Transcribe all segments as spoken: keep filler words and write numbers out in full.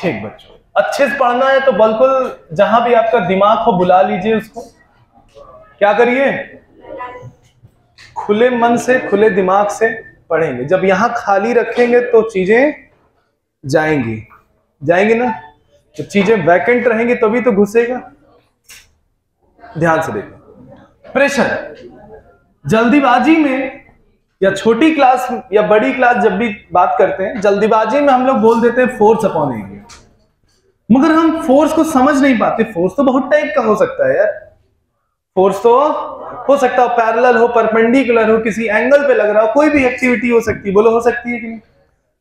ठीक बच्चों, अच्छे से पढ़ना है तो बिल्कुल जहां भी आपका दिमाग हो बुला लीजिए उसको। क्या करिए, खुले मन से खुले दिमाग से पढ़ेंगे। जब यहां खाली रखेंगे तो चीजें जाएंगी जाएंगी ना, तो चीजें वैकेंट रहेंगी तभी तो घुसेगा। ध्यान से देखो, प्रेशर, जल्दीबाजी में या छोटी क्लास या बड़ी क्लास जब भी बात करते हैं, जल्दीबाजी में हम लोग बोल देते हैं फोर्स अपॉन एरिया, मगर हम फोर्स को समझ नहीं पाते। फोर्स तो बहुत टाइप का हो सकता है यार, फोर्स तो हो सकता है पैरेलल हो, परपेंडिकुलर हो, किसी एंगल पे लग रहा हो, कोई भी एक्टिविटी हो सकती है। बोलो हो सकती है कि नहीं?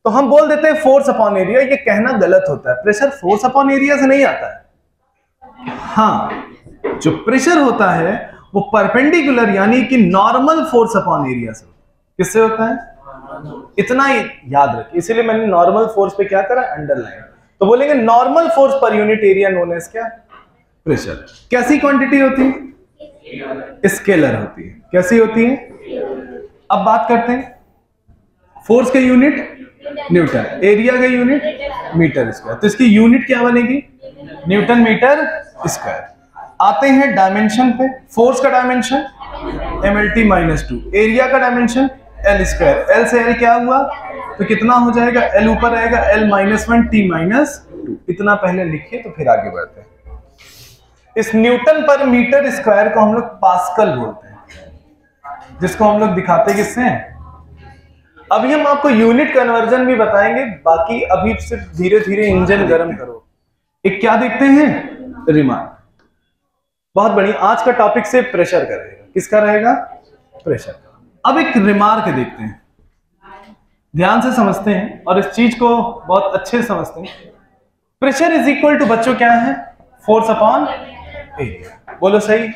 तो हम बोल देते हैं फोर्स अपॉन एरिया, ये कहना गलत होता है। प्रेशर फोर्स अपॉन एरिया से नहीं आता है। हाँ, जो प्रेशर होता है वो परपेंडिकुलर यानी कि नॉर्मल फोर्स अपॉन एरिया से, किससे होता है, इतना ही याद रखिए। इसीलिए मैंने नॉर्मल फोर्स पे क्या करा, अंडरलाइन। तो बोलेंगे नॉर्मल फोर्स पर यूनिट एरिया नोन एज क्या, प्रेशर। कैसी क्वांटिटी होती है, स्केलर होती है। कैसी होती है, अब बात करते हैं फोर्स के यूनिट न्यूटन, एरिया के यूनिट मीटर स्क्वायर, तो इसकी यूनिट क्या बनेगी, न्यूटन मीटर स्क्वायर। आते हैं डायमेंशन पे, फोर्स का dimension M L T minus two, area का डायमेंशन एल स्क्वायर, एल से एल क्या हुआ, तो कितना हो जाएगा, एल ऊपर आएगा, L minus one, T minus two. इतना पहले लिखिए तो फिर आगे बढ़ते हैं। इस न्यूटन पर मीटर स्क्वायर को हम लोग पास्कल बोलते हैं, जिसको हम लोग दिखाते किससे हैं। अभी हम आपको यूनिट कन्वर्जन भी बताएंगे, बाकी अभी सिर्फ धीरे धीरे इंजन गर्म करो। एक क्या देखते हैं, रिमार्क, बहुत बढ़िया। आज का टॉपिक से प्रेशर का रहेगा, किसका रहेगा, प्रेशर। अब एक रिमार्क देखते हैं, ध्यान से समझते हैं और इस चीज को बहुत अच्छे से समझते हैं। प्रेशर इज इक्वल टू बच्चों क्या है, फोर्स अपॉन एरिया। बोलो सही।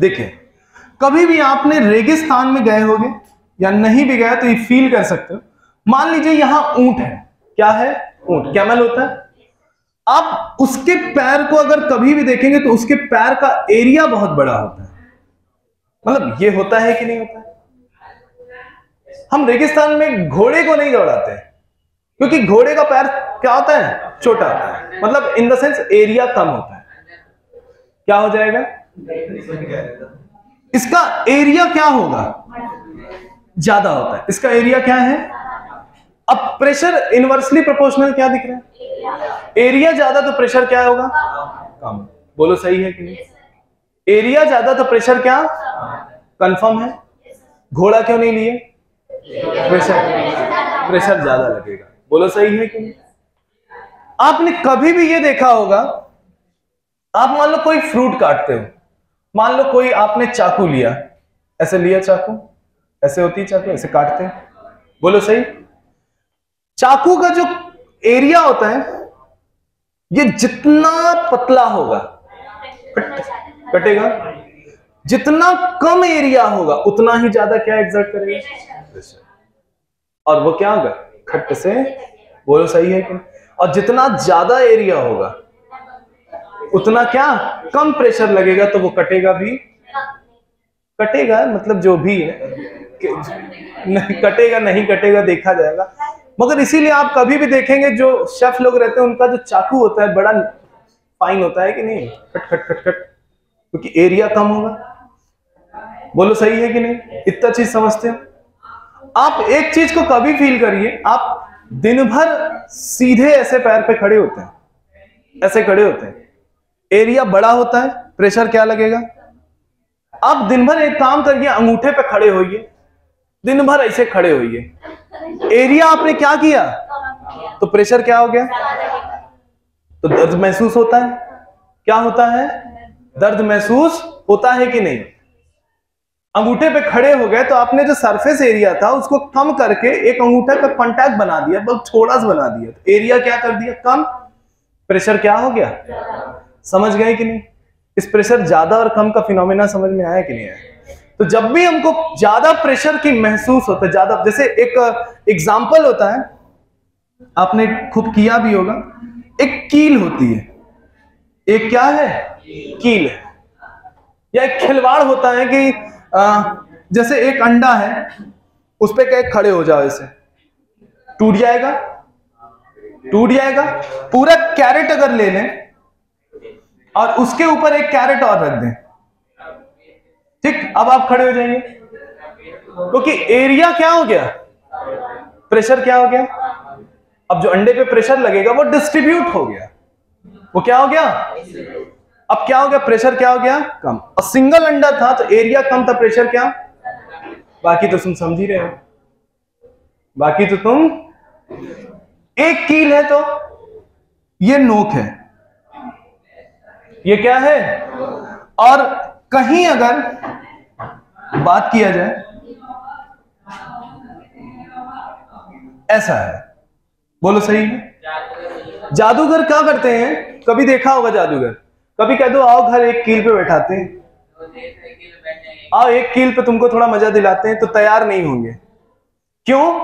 देखिए, कभी भी आपने रेगिस्तान में गए होंगे या नहीं भी गए तो ये फील कर सकते हो। मान लीजिए यहां ऊंट है, क्या है, ऊंट, कैमल होता है। आप उसके पैर को अगर कभी भी देखेंगे तो उसके पैर का एरिया बहुत बड़ा होता है। मतलब ये होता है कि नहीं होता है? हम रेगिस्तान में घोड़े को नहीं दौड़ाते क्योंकि घोड़े का पैर क्या होता है, छोटा होता है, मतलब इन द सेंस एरिया कम होता है। क्या हो जाएगा, इसका एरिया क्या होगा, ज्यादा होता है। इसका एरिया क्या है, अब प्रेशर इनवर्सली प्रोपोर्शनल, क्या दिख रहा है, एरिया ज्यादा तो प्रेशर क्या होगा, कम। बोलो सही है कि नहीं? एरिया ज्यादा तो प्रेशर क्या, कंफर्म है। घोड़ा क्यों नहीं लिए, प्रेशर प्रेशर ज्यादा लगेगा। बोलो सही है कि नहीं? आपने कभी भी ये देखा होगा, आप मान लो कोई फ्रूट काटते हो, मान लो कोई आपने चाकू लिया, ऐसे लिया चाकू, ऐसे होती है चाकू, ऐसे काटते हैं। बोलो सही। चाकू का जो एरिया होता है ये जितना पतला होगा कटेगा, जितना कम एरिया होगा उतना ही ज्यादा क्या एग्जर्ट करेगा, और वो क्या होगा, खट्ट से। बोलो सही है कि, और जितना ज्यादा एरिया होगा उतना क्या, कम प्रेशर लगेगा, तो वो कटेगा भी, कटेगा मतलब जो भी है, कटेगा नहीं कटेगा देखा जाएगा। मगर इसीलिए आप कभी भी देखेंगे जो शेफ लोग रहते हैं उनका जो चाकू होता है बड़ा फाइन होता है कि नहीं, खट खट खट खट, क्योंकि एरिया कम होगा। बोलो सही है कि नहीं? इतना चीज समझते हो आप। एक चीज को कभी फील करिए, आप दिन भर सीधे ऐसे पैर पे खड़े होते हैं, ऐसे खड़े होते हैं, एरिया बड़ा होता है, प्रेशर क्या लगेगा। आप दिन भर एक काम करिए, अंगूठे पे खड़े होइए, दिन भर ऐसे खड़े होइए, एरिया आपने क्या किया तो प्रेशर क्या हो गया, तो दर्द महसूस होता है। क्या होता है, दर्द महसूस होता है कि नहीं? अंगूठे पे खड़े हो गए तो आपने जो सरफेस एरिया था उसको कम करके एक अंगूठे पे कांटेक्ट बना दिया, बस थोड़ा सा बना दिया, तो एरिया क्या कर दिया, कम, प्रेशर क्या हो गया। समझ गए कि नहीं? इस प्रेशर ज्यादा और कम का फिनोमिना समझ में आया कि नहीं आया? तो जब भी हमको ज्यादा प्रेशर की महसूस होता है, ज्यादा, जैसे एक एग्जाम्पल होता है, आपने खुद किया भी होगा, एक कील होती है, एक क्या है, कील है, या एक खिलवाड़ होता है कि आ, जैसे एक अंडा है उस पर कहे खड़े हो जाओ, इसे टूट जाएगा, टूट जाएगा। पूरा कैरेट अगर ले लें और उसके ऊपर एक कैरेट और रख दें, ठीक, अब आप खड़े हो जाएंगे, क्योंकि एरिया क्या हो गया, प्रेशर क्या हो गया, अब जो अंडे पे प्रेशर लगेगा वो डिस्ट्रीब्यूट हो गया, वो क्या हो गया, अब क्या हो गया, प्रेशर क्या हो गया, कम। और सिंगल अंडा था तो एरिया कम था, प्रेशर क्या, बाकी तो तुम समझ ही रहे हो, बाकी तो तुम, एक कील है तो ये नोक है, ये क्या है, और कहीं अगर बात किया जाए ऐसा है, बोलो सही है। जादूगर क्या करते हैं, कभी देखा होगा जादूगर, कभी कह दो आओ घर एक कील पे बैठाते हैं, आओ एक कील पे तुमको थोड़ा मजा दिलाते हैं, तो तैयार नहीं होंगे, क्यों,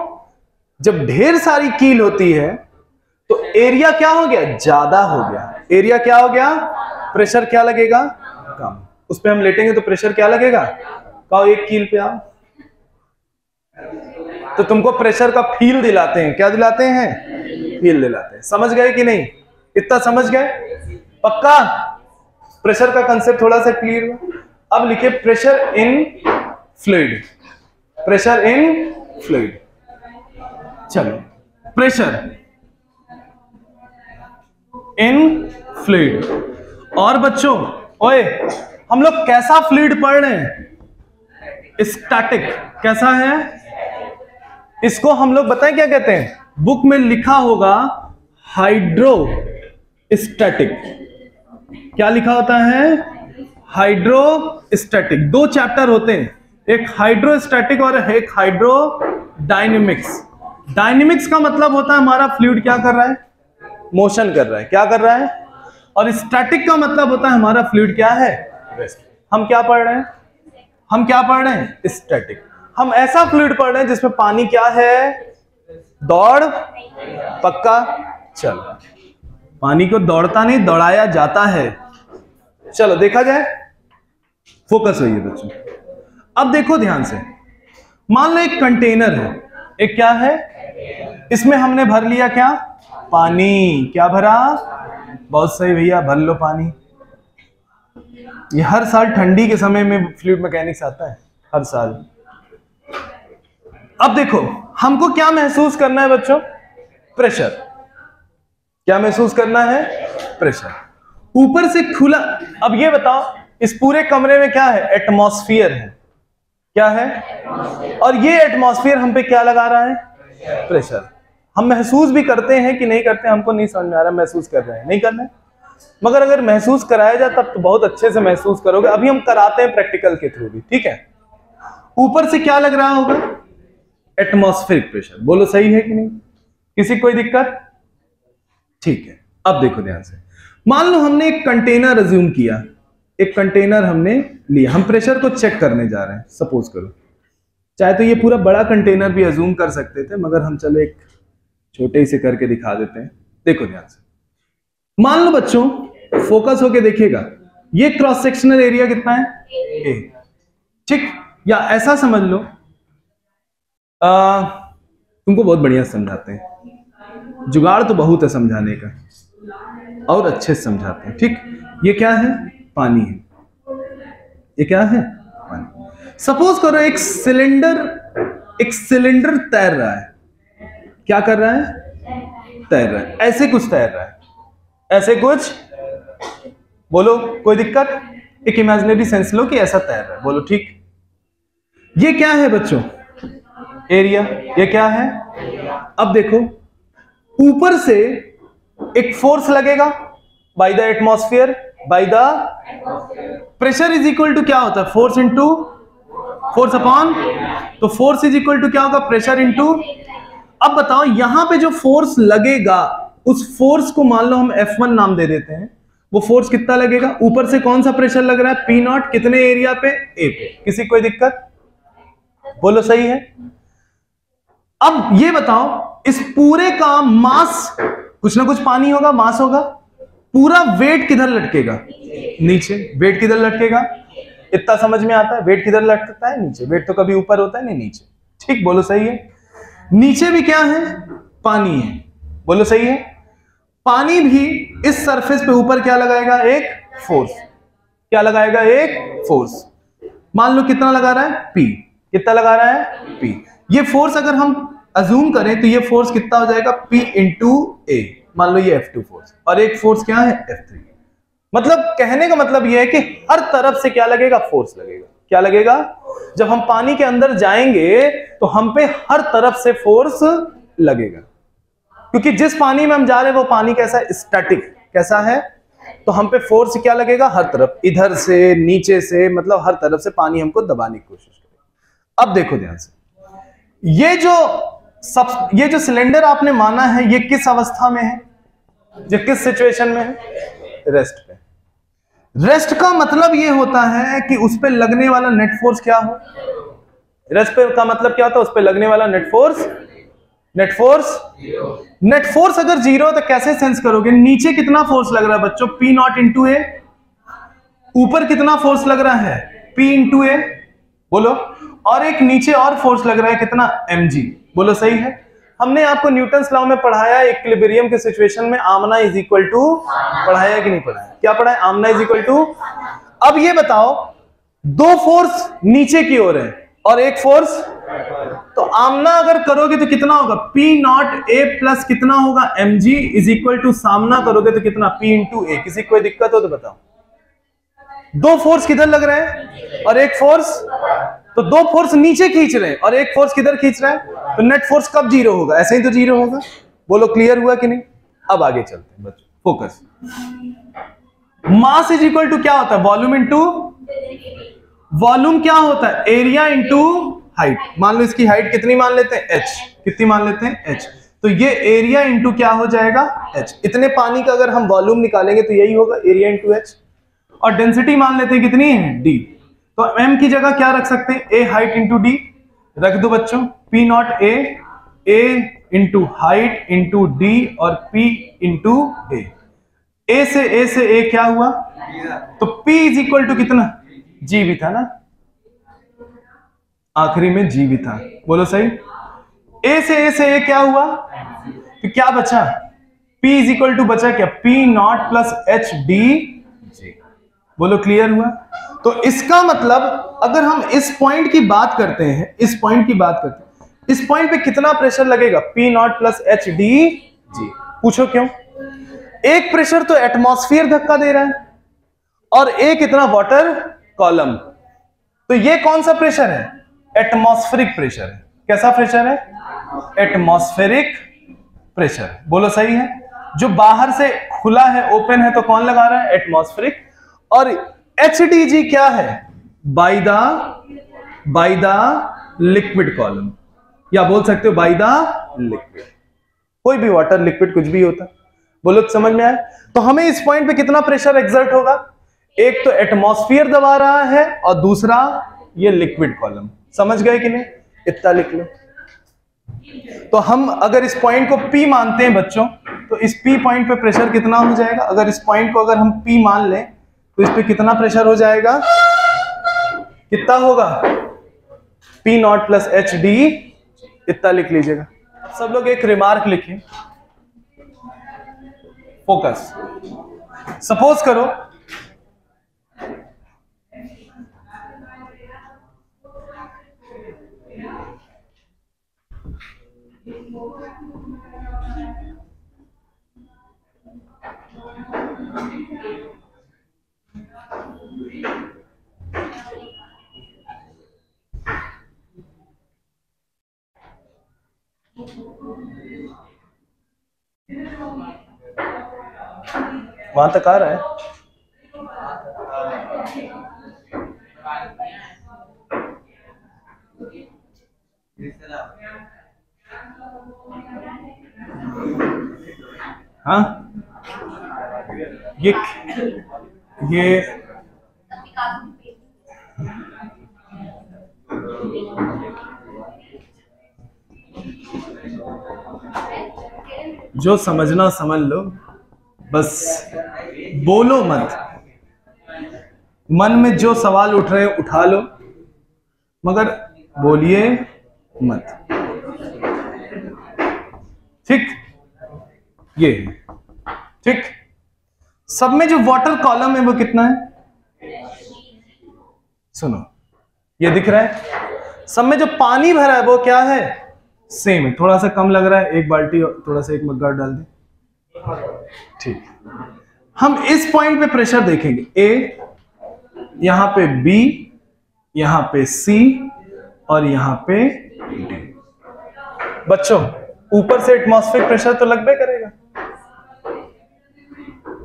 जब ढेर सारी कील होती है तो एरिया क्या हो गया, ज्यादा हो गया, एरिया क्या हो गया, प्रेशर क्या लगेगा, कम, उस पर हम लेटेंगे तो प्रेशर क्या लगेगा, कहो एक कील पे आओ, तो तुमको प्रेशर का फील दिलाते हैं, क्या दिलाते हैं, फील दिलाते हैं। समझ गए कि नहीं, इतना समझ गए, पक्का, प्रेशर का कंसेप्ट थोड़ा सा क्लियर हुआ। अब लिखे pressure in fluid, pressure in fluid, चलो, प्रेशर इन फ्लूइड। और बच्चों, ओए, हम लोग कैसा फ्लूइड पढ़ रहे हैं, स्टैटिक, कैसा है, इसको हम लोग बताएं क्या कहते हैं, बुक में लिखा होगा हाइड्रोस्टैटिक, क्या लिखा होता है, हाइड्रोस्टैटिक। दो चैप्टर होते हैं, एक हाइड्रोस्टैटिक और एक हाइड्रोडायनेमिक्स। डायनेमिक्स का मतलब होता है हमारा फ्लूइड क्या कर रहा है, मोशन कर रहा है, क्या कर रहा है, और स्टैटिक का मतलब होता है हमारा फ्लूइड क्या है, रेस्ट। हम क्या पढ़ रहे हैं, हम क्या पढ़ रहे हैं, स्टैटिक। हम ऐसा फ्लूइड पढ़ रहे हैं जिसमें पानी क्या है, दौड़, पक्का, चलो, पानी को दौड़ता नहीं दौड़ाया जाता है। चलो देखा जाए, फोकस होइए बच्चों। अब देखो ध्यान से, मान लो एक कंटेनर है, एक क्या है, इसमें हमने भर लिया क्या, पानी, क्या भरा, बहुत सही भैया, भर लो पानी। ये हर साल ठंडी के समय में फ्लूइड मैकेनिक्स आता है, हर साल। अब देखो हमको क्या महसूस करना है बच्चों, प्रेशर, क्या महसूस करना है, प्रेशर। ऊपर से खुला, अब ये बताओ इस पूरे कमरे में क्या है, एटमॉस्फेयर है, क्या है, और ये एटमॉस्फेयर हम पे क्या लगा रहा है, प्रेशर। हम महसूस भी करते हैं कि नहीं करते, हमको नहीं समझ में आ रहा, महसूस कर रहे हैं, नहीं कर रहे, मगर अगर महसूस कराया जाए तब तो बहुत अच्छे से महसूस करोगे। अभी हम कराते हैं प्रैक्टिकल के थ्रू भी, ठीक है। ऊपर से क्या लग रहा होगा, एटमॉस्फेरिक प्रेशर, बोलो सही है कि नहीं, किसी कोई दिक्कत, ठीक है। अब देखो ध्यान से, मान लो हमने एक कंटेनर अज्यूम किया, एक कंटेनर हमने लिया, हम प्रेशर को चेक करने जा रहे हैं, सपोज करो, चाहे तो ये पूरा बड़ा कंटेनर भी अज्यूम कर सकते थे, मगर हम चलो एक छोटे से करके दिखा देते हैं। देखो ध्यान से, मान लो बच्चों, फोकस होके देखिएगा, ये क्रॉस सेक्शनल एरिया कितना है, ए, ठीक, या ऐसा समझ लो, आ, तुमको बहुत बढ़िया समझाते हैं, जुगाड़ तो बहुत है समझाने का, और अच्छे से समझाते हैं, ठीक। ये क्या है, पानी है, ये क्या है, पानी। सपोज करो एक सिलेंडर, एक सिलेंडर तैर रहा है, क्या कर रहा है, तैर रहा है, ऐसे कुछ तैर रहा है, ऐसे कुछ, बोलो कोई दिक्कत, एक इमेजिनरी सेंस लो कि ऐसा तैर रहा है, बोलो ठीक। ये क्या है बच्चों, एरिया, ये क्या है। अब देखो ऊपर से एक फोर्स लगेगा, by the atmosphere, by the pressure is equal to क्या होता है, फोर्स इंटू फोर्स अपॉन, तो फोर्स इज इक्वल टू क्या होगा, प्रेशर इंटू। अब बताओ यहां पे जो फोर्स लगेगा, उस फोर्स को मान लो हम एफ वन नाम दे देते हैं, वो फोर्स कितना लगेगा, ऊपर से कौन सा प्रेशर लग रहा है, पी नॉट, कितने एरिया पे, ए पे, किसी कोई दिक्कत, बोलो सही है। अब ये बताओ इस पूरे का मास, कुछ ना कुछ पानी होगा, मास होगा, पूरा वेट किधर लटकेगा, नीचे, वेट किधर लटकेगा, इतना समझ में आता है, वेट किधर लटकता है, नीचे, वेट तो कभी ऊपर होता है नहीं, नीचे, ठीक, बोलो सही है। नीचे भी क्या है, पानी है, बोलो सही है। पानी भी इस सरफेस पे ऊपर क्या लगाएगा, एक फोर्स, क्या लगाएगा, एक फोर्स। मान लो कितना लगा रहा है, पी, कितना लगा रहा है, पी। ये फोर्स अगर हम अज्यूम करें तो ये फोर्स कितना हो जाएगा, पी इंटू ए, मान लो ये एफ टू फोर्स, और एक फोर्स क्या है, एफ थ्री। मतलब कहने का मतलब ये है कि हर तरफ से क्या लगेगा, फोर्स लगेगा। क्या लगेगा, जब हम पानी के अंदर जाएंगे तो हम पे हर तरफ से फोर्स लगेगा, क्योंकि जिस पानी में हम जा रहे हैं वो पानी कैसा है, स्टैटिक, कैसा है, तो हम पे फोर्स क्या लगेगा, हर तरफ, इधर से, नीचे से, मतलब हर तरफ से पानी हमको दबाने की कोशिश करेगा। अब देखो ध्यान से, ये जो सब ये जो सिलेंडर आपने माना है ये किस अवस्था में है, जो किस सिचुएशन में है, रेस्ट पे। रेस्ट का मतलब ये होता है कि उस पे लगने वाला नेट फोर्स क्या हो, रेस्ट पे का मतलब क्या होता है, उस पे लगने वाला net force, net force net force अगर जीरो तो कैसे सेंस करोगे, नीचे कितना फोर्स लग रहा है बच्चों, पी नॉट इंटू ए, ऊपर कितना फोर्स लग रहा है, पी इंटू ए, बोलो, और एक नीचे और फोर्स लग रहा है कितना, एम जी, बोलो सही है। हमने आपको न्यूटन्स लॉ में पढ़ाया इक्विलिब्रियम के सिचुएशन में आमना इज इक्वल टू, पढ़ाया कि नहीं पढ़ाया, क्या पढ़ाया, आमना इज इक्वल टू। अब ये बताओ, दो फोर्स नीचे की ओर है और एक फोर्स, तो आमना अगर करोगे तो कितना होगा, पी नॉट ए प्लस कितना होगा, M G, is equal to सामना करोगे तो कितना, पी इंटू ए। किसी कोई दिक्कत हो तो बताओ, दो फोर्स किधर लग रहे हैं और एक फोर्स, तो दो फोर्स नीचे खींच रहे हैं और एक फोर्स किधर खींच रहा है, तो नेट फोर्स कब जीरो होगा, ऐसे ही तो जीरो होगा। बोलो क्लियर हुआ कि नहीं। अब आगे चलते हैं बच्चों, focus. Mass is equal to क्या होता है, वॉल्यूम इंटू, वॉल्यूम क्या होता है, एरिया इंटू हाइट। मान लो इसकी हाइट कितनी मान लेते हैं, एच, कितनी मान लेते हैं, एच, तो ये एरिया इंटू क्या हो जाएगा, एच। इतने पानी का अगर हम वॉल्यूम निकालेंगे तो यही होगा, एरिया इंटू एच। और डेंसिटी मान लेते हैं कितनी है, डी, तो m की जगह क्या रख सकते हैं, a हाइट इंटू डी रख दो बच्चों, p not a, a into height into D और p इंटू a। a से a से a क्या हुआ, तो p इज इक्वल टू कितना, g भी था ना आखिरी में, g भी था, बोलो सही। a से a से a क्या हुआ, तो क्या बचा, p इज इक्वल टू बचा क्या, p not plus H D G, बोलो क्लियर हुआ। तो इसका मतलब अगर हम इस पॉइंट की बात करते हैं, इस पॉइंट की बात करते हैं, इस पॉइंट पे कितना प्रेशर लगेगा, P not plus H D G. पूछो क्यों, एक प्रेशर तो एटमॉस्फेयर धक्का दे रहा है और एक इतना वाटर कॉलम, तो ये कौन सा प्रेशर है, एटमॉस्फेरिक प्रेशर है। कैसा प्रेशर है, एटमॉस्फेरिक प्रेशर, बोलो सही है। जो बाहर से खुला है, ओपन है, तो कौन लगा रहा है, एटमॉस्फेरिक। और एच डी जी क्या है, by the by the liquid column, या बोल सकते हो बाय द लिक्विड, कोई भी वाटर, लिक्विड कुछ भी होता, बोलो समझ में आए। तो हमें इस पॉइंट पे कितना प्रेशर एक्सर्ट होगा, एक तो एटमॉस्फेयर दबा रहा है और दूसरा ये लिक्विड कॉलम, समझ गए कि नहीं, इतना लिख लो। तो हम अगर इस पॉइंट को पी मानते हैं बच्चों, तो इस पी पॉइंट पे प्रेशर कितना हो जाएगा, अगर इस पॉइंट को अगर हम पी मान लें तो इस पे कितना प्रेशर हो जाएगा, कितना होगा, P not plus H D, इतना लिख लीजिएगा। सब लोग एक रिमार्क लिखिए, फोकस। सपोज करो वहां तक आ रहा है, हाँ ये ये जो समझना समझ लो, बस बोलो मत, मन में जो सवाल उठ रहे हैं उठा लो, मगर बोलिए मत, ठीक। ये ठीक। सब में जो वाटर कॉलम है वो कितना है, सुनो ये दिख रहा है, सब में जो पानी भरा है वो क्या है, सेम है, थोड़ा सा कम लग रहा है, एक बाल्टी थोड़ा सा एक मग्गा डाल दे, ठीक। हम इस पॉइंट पे प्रेशर देखेंगे, ए यहां पे, बी यहां पे, सी और यहां पे डी। बच्चों ऊपर से एटमॉस्फेरिक प्रेशर तो लगबे करेगा,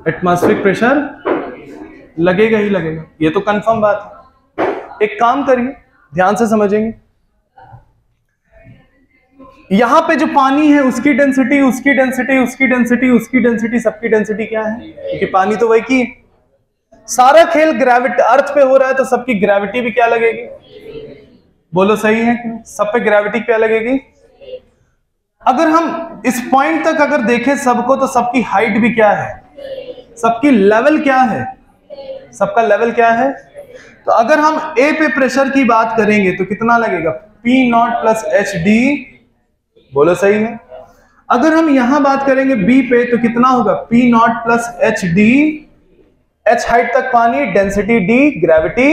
एटमॉस्फेरिक प्रेशर लगेगा ही लगेगा, ये तो कंफर्म बात है। एक काम करिए, ध्यान से समझेंगे, यहां पे जो पानी है उसकी डेंसिटी उसकी डेंसिटी उसकी डेंसिटी उसकी डेंसिटी सबकी डेंसिटी क्या है, क्योंकि पानी तो वही की है। सारा खेल ग्रेविटी अर्थ पे हो रहा है तो सबकी ग्रेविटी भी क्या लगेगी, बोलो सही है, सब पे ग्रेविटी क्या लगेगी। अगर हम इस पॉइंट तक अगर देखें सबको तो सबकी हाइट भी क्या है, सबकी लेवल क्या है, सबका लेवल क्या है। तो अगर हम ए पे प्रेशर की बात करेंगे तो कितना लगेगा, P not plus H D, बोलो सही है। अगर हम यहां बात करेंगे बी पे तो कितना होगा, P not plus H D, H height तक पानी, डेंसिटी डी ग्रेविटी।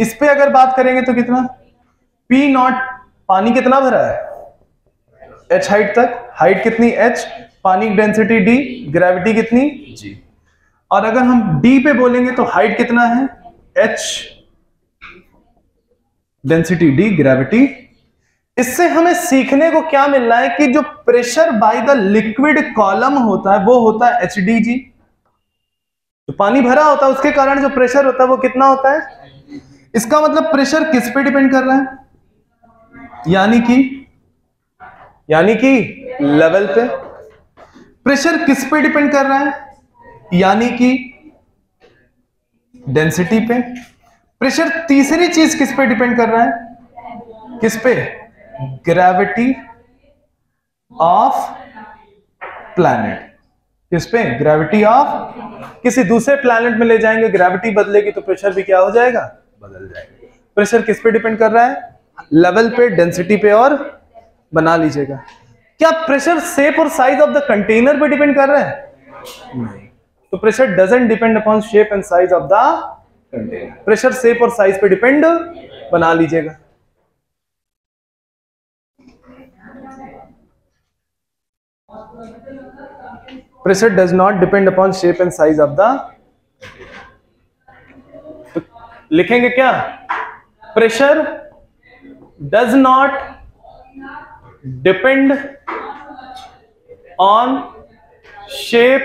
इस पे अगर बात करेंगे तो कितना, पी नॉट, पानी कितना भरा है एच हाइट तक, हाइट कितनी एच, पानी डेंसिटी डी, ग्रेविटी कितनी जी। और अगर हम डी पे बोलेंगे तो हाइट कितना है एच, डेंसिटी डी ग्रेविटी। इससे हमें सीखने को क्या मिल रहा है कि जो pressure by the liquid column होता है वो होता है एच डी जी, तो पानी भरा होता है उसके कारण जो प्रेशर होता है वो कितना होता है। इसका मतलब प्रेशर किस पे डिपेंड कर रहा है, यानी कि यानी कि लेवल पे। प्रेशर किस पे डिपेंड कर रहा है, यानी कि डेंसिटी पे। प्रेशर तीसरी चीज किस पे डिपेंड कर रहा है, किस पे, ग्रेविटी ऑफ प्लैनेट, किस पे, ग्रेविटी ऑफ, किसी दूसरे प्लैनेट में ले जाएंगे ग्रेविटी बदलेगी तो प्रेशर भी क्या हो जाएगा, बदल जाएगा। प्रेशर किस पे डिपेंड कर रहा है, लेवल पे, डेंसिटी पे। और बना लीजिएगा, क्या प्रेशर शेप और साइज ऑफ द कंटेनर पे डिपेंड कर रहा है, नहीं। तो pressure doesn't depend upon shape and size of the container, pressure shape और साइज पे डिपेंड, बना लीजिएगा। Pressure does not depend upon shape and size of the, लिखेंगे क्या, pressure does not depend on shape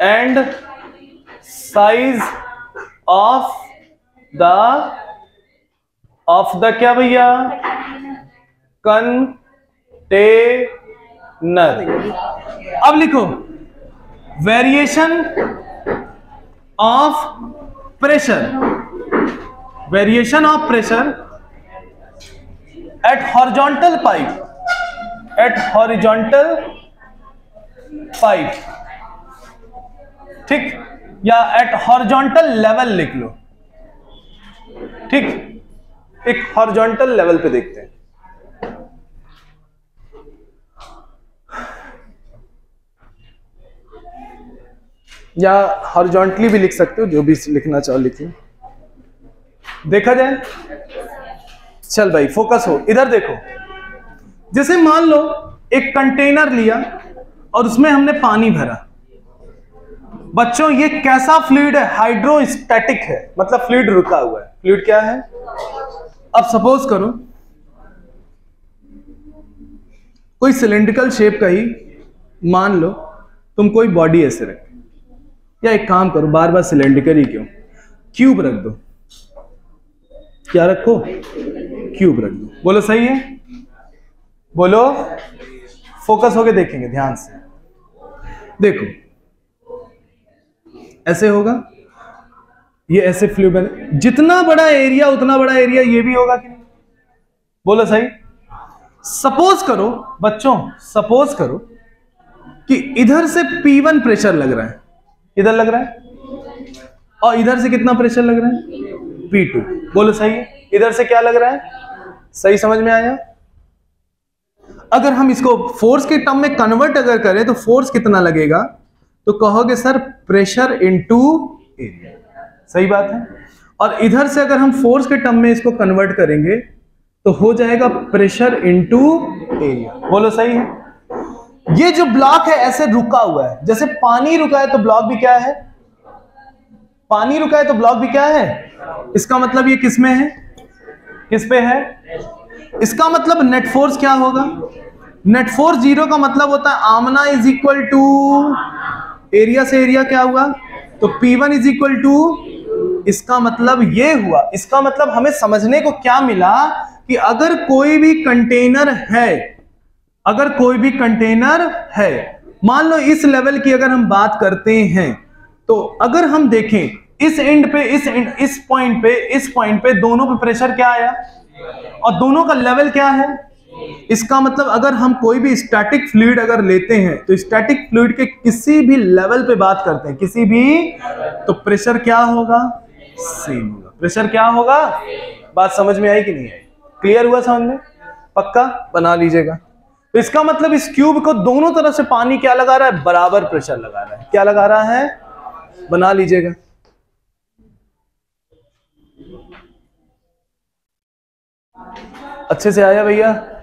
and size of the of the क्या भैया, container. अब लिखो, variation of pressure, variation of pressure at horizontal pipe, at horizontal pipe, ठीक, या eight horizontal level लिख लो, ठीक। एक हॉरिजॉन्टल लेवल पे देखते हैं, या हॉरिजॉन्टली भी लिख सकते हो, जो भी लिखना चाहो लिखिए। देखा जाए, चल भाई फोकस हो, इधर देखो। जैसे मान लो एक कंटेनर लिया और उसमें हमने पानी भरा, बच्चों ये कैसा फ्लूइड है, हाइड्रोस्टैटिक है, मतलब फ्लूइड रुका हुआ है। फ्लूइड क्या है, अब सपोज करो कोई सिलिंड्रिकल शेप का ही, मान लो तुम कोई बॉडी ऐसे रख, या एक काम करो बार बार सिलेंड्रिकल ही क्यों, क्यूब रख दो, क्या रखो, क्यूब रख दो, बोलो सही है, बोलो। फोकस होके देखेंगे ध्यान से, देखो ऐसे होगा, ये ऐसे फ्लूइड बने, जितना बड़ा एरिया उतना बड़ा एरिया ये भी होगा कि नहीं, बोलो सही। सपोज करो बच्चों, सपोज करो कि इधर से पी वन प्रेशर लग रहा है, इधर लग रहा है, और इधर से कितना प्रेशर लग रहा है, पी टू, बोलो सही है। इधर से क्या लग रहा है, सही समझ में आया। अगर हम इसको फोर्स के टर्म में कन्वर्ट अगर करें तो फोर्स कितना लगेगा, तो कहोगे सर प्रेशर इनटू एरिया, सही बात है। और इधर से अगर हम फोर्स के टर्म में इसको कन्वर्ट करेंगे तो हो जाएगा प्रेशर इनटू एरिया, बोलो सही है। ये जो ब्लॉक है ऐसे रुका हुआ है, जैसे पानी रुका है तो ब्लॉक भी क्या है, पानी रुका है तो ब्लॉक भी क्या है। इसका मतलब ये किस में है, किस पे है, इसका मतलब नेट फोर्स क्या होगा। नेट फोर्स जीरो का मतलब होता है आमना इज इक्वल टू एरिया से एरिया क्या हुआ, तो P one is equal to, इसका मतलब ये हुआ। इसका मतलब हमें समझने को क्या मिला कि अगर कोई भी कंटेनर है, अगर कोई भी कंटेनर है, मान लो इस लेवल की अगर हम बात करते हैं तो अगर हम देखें इस एंड पे, इस एंड, इस पॉइंट पे, इस पॉइंट पे दोनों पे प्रेशर क्या आया और दोनों का लेवल क्या है। इसका मतलब अगर हम कोई भी स्टैटिक फ्लूइड अगर लेते हैं तो स्टैटिक फ्लूइड के किसी भी लेवल पे बात करते हैं, किसी भी, तो प्रेशर क्या होगा, सेम होगा। प्रेशर क्या होगा, बात समझ में आई कि नहीं आई, क्लियर हुआ समझ में, पक्का बना लीजिएगा। तो इसका मतलब इस क्यूब को दोनों तरफ से पानी क्या लगा रहा है, बराबर प्रेशर लगा रहा है, क्या लगा रहा है, बना लीजिएगा। अच्छे से आया भैया।